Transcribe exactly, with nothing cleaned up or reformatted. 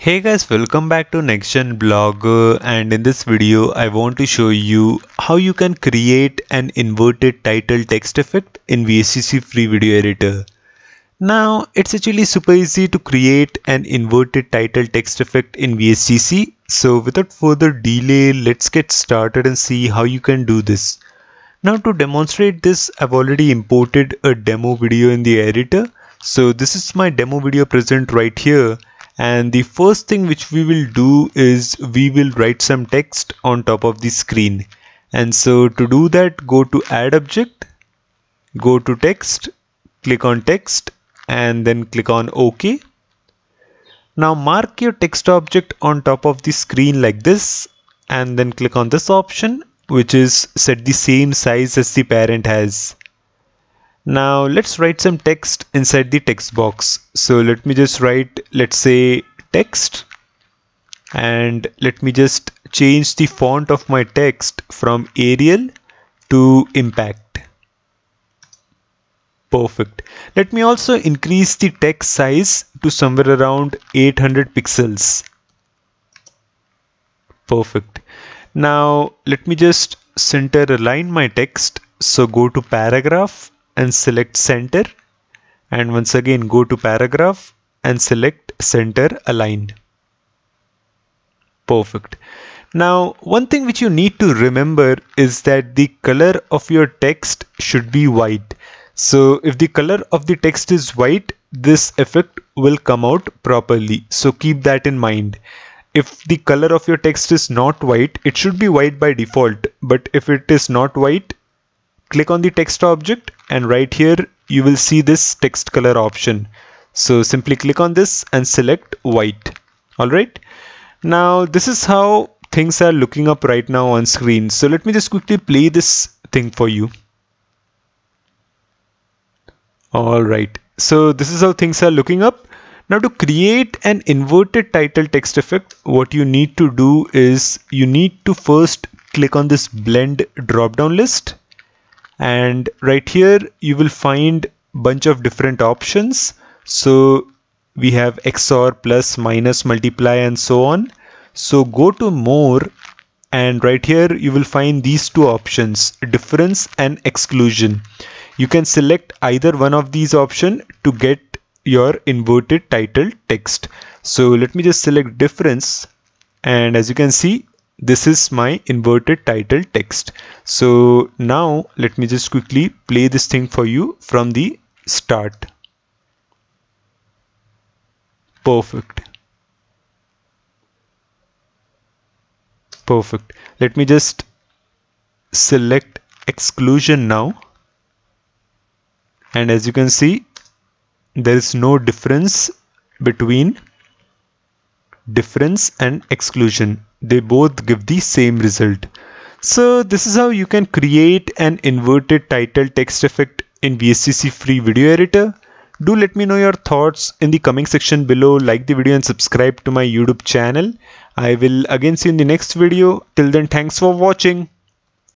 Hey guys, welcome back to NextGenBlogger, and in this video I want to show you how you can create an inverted title text effect in V S D C free video editor. Now it's actually super easy to create an inverted title text effect in V S D C. So without further delay, let's get started and see how you can do this. Now to demonstrate this, I've already imported a demo video in the editor. So this is my demo video present right here. And the first thing which we will do is we will write some text on top of the screen. And so to do that, go to add object, go to text, click on text, and then click on OK. Now mark your text object on top of the screen like this, and then click on this option, which is set the same size as the parent has. Now let's write some text inside the text box. So let me just write, let's say, text, and let me just change the font of my text from Arial to Impact. Perfect. Let me also increase the text size to somewhere around eight hundred pixels. Perfect. Now let me just center align my text. So go to paragraph and select center, and once again go to paragraph and select center align. Perfect. Now one thing which you need to remember is that the color of your text should be white. So if the color of the text is white, this effect will come out properly. So keep that in mind. If the color of your text is not white, it should be white by default, but if it is not white, click on the text object, and right here you will see this text color option. So simply click on this and select white. Alright, now this is how things are looking up right now on screen. So let me just quickly play this thing for you. Alright, so this is how things are looking up. Now to create an inverted title text effect, what you need to do is you need to first click on this blend drop down list. And right here you will find a bunch of different options. So we have X O R, plus, minus, multiply, and so on. So go to more, and right here you will find these two options, difference and exclusion. You can select either one of these options to get your inverted title text. So let me just select difference, and as you can see, this is my inverted title text. So now let me just quickly play this thing for you from the start. Perfect. Perfect. Let me just select exclusion now. And as you can see, there is no difference between difference and exclusion. They both give the same result. So this is how you can create an inverted title text effect in V S D C free video editor. Do let me know your thoughts in the comment section below. Like the video and subscribe to my YouTube channel. I will again see you in the next video. Till then, thanks for watching.